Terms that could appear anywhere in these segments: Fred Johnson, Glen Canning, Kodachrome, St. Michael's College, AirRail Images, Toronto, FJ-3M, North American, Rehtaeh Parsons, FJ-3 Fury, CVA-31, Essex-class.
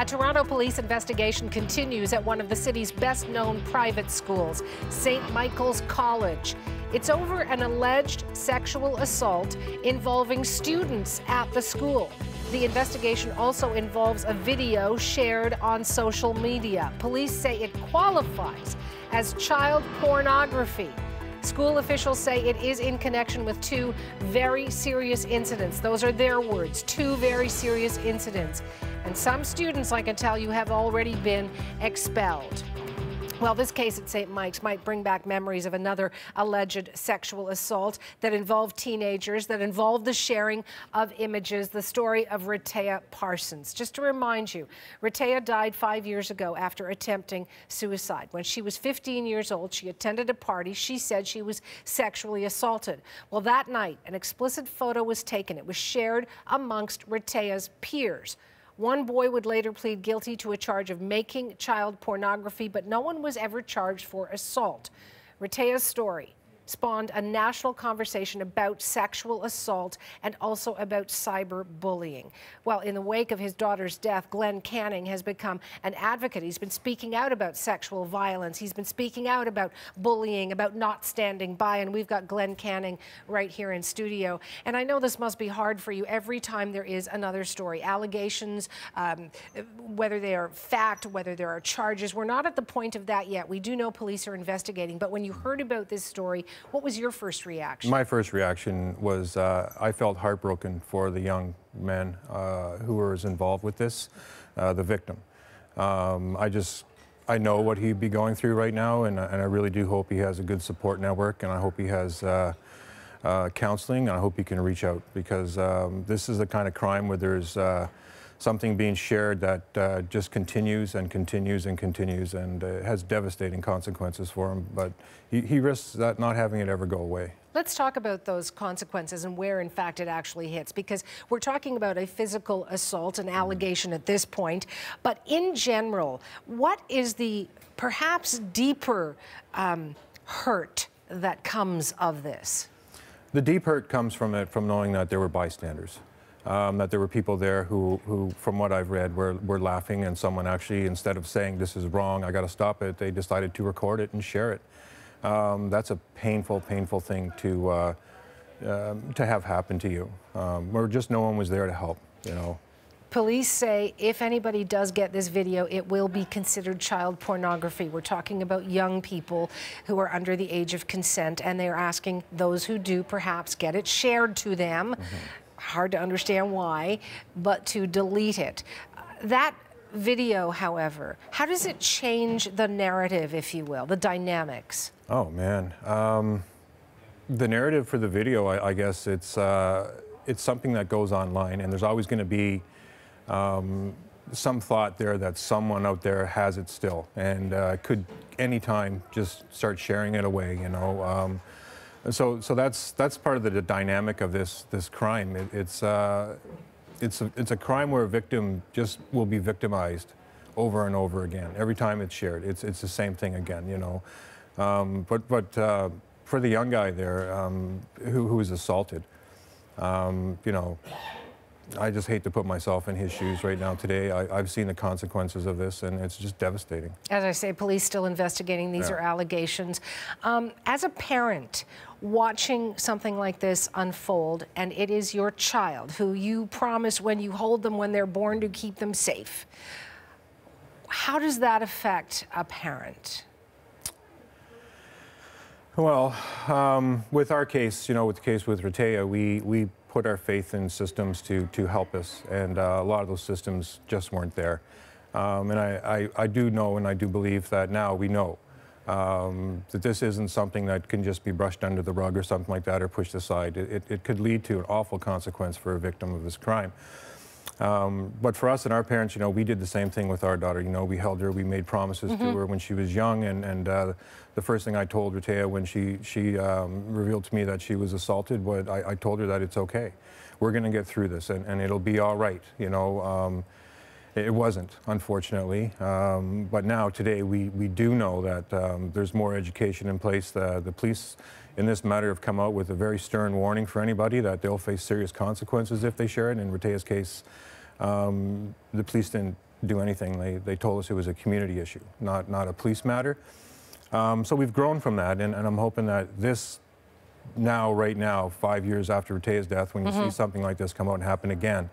A Toronto police investigation continues at one of the city's best-known private schools, St. Michael's College. It's over an alleged sexual assault involving students at the school. The investigation also involves a video shared on social media. Police say it qualifies as child pornography. School officials say it is in connection with two very serious incidents. Those are their words, two very serious incidents. And some students, I can tell you, have already been expelled. Well, this case at St. Mike's might bring back memories of another alleged sexual assault that involved teenagers, that involved the sharing of images, the story of Rehtaeh Parsons. Just to remind you, Rehtaeh died 5 years ago after attempting suicide. When she was 15 years old, she attended a party. She said she was sexually assaulted. Well, that night, an explicit photo was taken. It was shared amongst Rehtaeh's peers. One boy would later plead guilty to a charge of making child pornography, but no one was ever charged for assault. Rehtaeh's story spawned a national conversation about sexual assault and also about cyberbullying. Well, in the wake of his daughter's death, Glen Canning has become an advocate. He's been speaking out about sexual violence. He's been speaking out about bullying, about not standing by, and we've got Glen Canning right here in studio. And I know this must be hard for you every time there is another story. Allegations, whether they are fact, whether there are charges. We're not at the point of that yet. We do know police are investigating, but when you heard about this story, what was your first reaction? My first reaction was I felt heartbroken for the young man who was involved with this, the victim. I know what he'd be going through right now, and I really do hope he has a good support network, and I hope he has counseling, and I hope he can reach out, because this is the kind of crime where there's something being shared that just continues and continues and continues, and has devastating consequences for him. But he risks that not having it ever go away. Let's talk about those consequences and where, in fact, it actually hits, because we're talking about a physical assault, an allegation at this point. But in general, what is the perhaps deeper hurt that comes of this? The deep hurt comes from it, from knowing that there were bystanders. That there were people there who, from what I've read, were laughing, and someone actually, instead of saying this is wrong, I got to stop it, they decided to record it and share it. That's a painful, painful thing to have happen to you, or just no one was there to help, you know. Police say if anybody does get this video, it will be considered child pornography. We're talking about young people who are under the age of consent, and they're asking those who do perhaps get it shared to them. Mm-hmm. Hard to understand why, but to delete it. That video, however, how does it change the narrative, if you will, the dynamics? Oh, man. The narrative for the video, I guess it's something that goes online, and there's always going to be some thought there that someone out there has it still, and could anytime just start sharing it away, you know. So that's part of the dynamic of this crime. It's a crime where a victim just will be victimized over and over again. Every time it's shared, it's the same thing again, you know. But for the young guy there who was assaulted, you know, I just hate to put myself in his shoes right now today. I've seen the consequences of this, and it's just devastating. As I say, police still investigating. These are allegations. As a parent, watching something like this unfold, and it is your child who you promise when you hold them when they're born to keep them safe, how does that affect a parent? Well, with our case, you know, with the case with Rehtaeh, we put our faith in systems to help us, and a lot of those systems just weren't there. And I do know, and I do believe that now we know that this isn't something that can just be brushed under the rug or something like that, or pushed aside. It could lead to an awful consequence for a victim of this crime. But for us and our parents, you know, we did the same thing with our daughter. You know, we held her, we made promises to her when she was young, and the first thing I told Rehtaeh when she revealed to me that she was assaulted, was I told her that it's okay. We're going to get through this, and it'll be all right, you know. It wasn't, unfortunately. But now, today, we do know that there's more education in place. The police in this matter have come out with a very stern warning for anybody that they'll face serious consequences if they share it. In Rehtaeh's case, the police didn't do anything. They told us it was a community issue, not a police matter. So we've grown from that, and I'm hoping that this right now, 5 years after Rehtaeh's death, when you see something like this come out and happen again,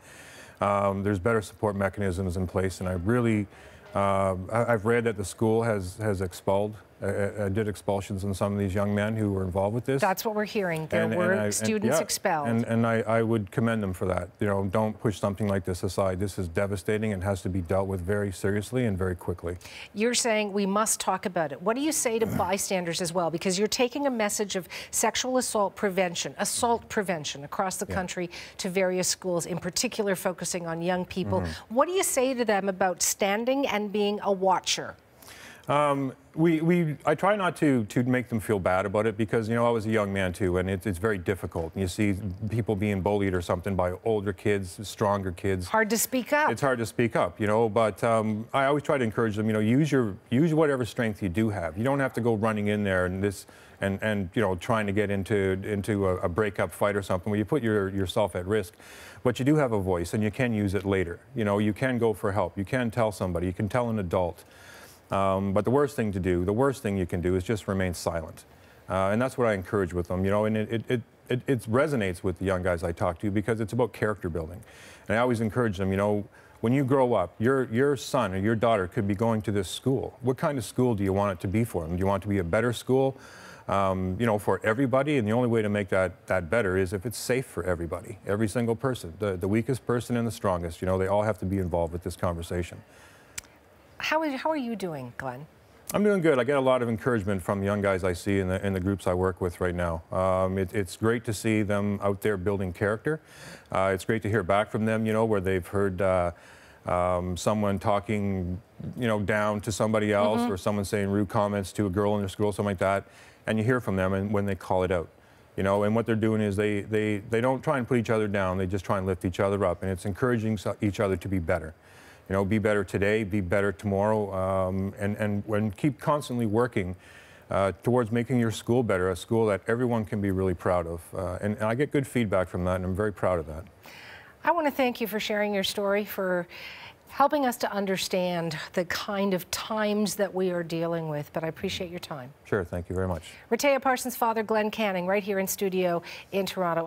there's better support mechanisms in place. And I really, I've read that the school has expelled, did expulsions in some of these young men who were involved with this. That's what we're hearing. There were students expelled. And I would commend them for that. You know, don't push something like this aside. This is devastating and has to be dealt with very seriously and very quickly. You're saying we must talk about it. What do you say to bystanders as well? Because you're taking a message of sexual assault prevention across the country to various schools, in particular focusing on young people. What do you say to them about standing and being a watcher? I try not to make them feel bad about it, because, you know, I was a young man too, and it's very difficult. You see people being bullied or something by older kids, stronger kids. Hard to speak up. It's hard to speak up, you know, but I always try to encourage them, you know, use whatever strength you do have. You don't have to go running in there and you know, trying to get into a breakup fight or something where you put yourself at risk. But you do have a voice, and you can use it later. You know, you can go for help. You can tell somebody. You can tell an adult. But the worst thing to do, the worst thing you can do, is just remain silent. And that's what I encourage with them, you know, and it resonates with the young guys I talk to, because it's about character building. And I always encourage them, you know, when you grow up, your son or your daughter could be going to this school. What kind of school do you want it to be for them? Do you want it to be a better school, you know, for everybody? And the only way to make that better is if it's safe for everybody, every single person, the weakest person and the strongest. You know, they all have to be involved with this conversation. How are you doing, Glen? I'm doing good. I get a lot of encouragement from young guys I see in the groups I work with right now. It's great to see them out there building character. It's great to hear back from them, you know, where they've heard someone talking, you know, down to somebody else, or someone saying rude comments to a girl in their school, something like that, and you hear from them and when they call it out. You know, and what they're doing is they don't try and put each other down. They just try and lift each other up, and it's encouraging each other to be better. You know, be better today, be better tomorrow, and keep constantly working towards making your school better, a school that everyone can be really proud of. And I get good feedback from that, and I'm very proud of that. I want to thank you for sharing your story, for helping us to understand the kind of times that we are dealing with, but I appreciate your time. Sure, thank you very much. Rehtaeh Parsons' father, Glen Canning, right here in studio in Toronto.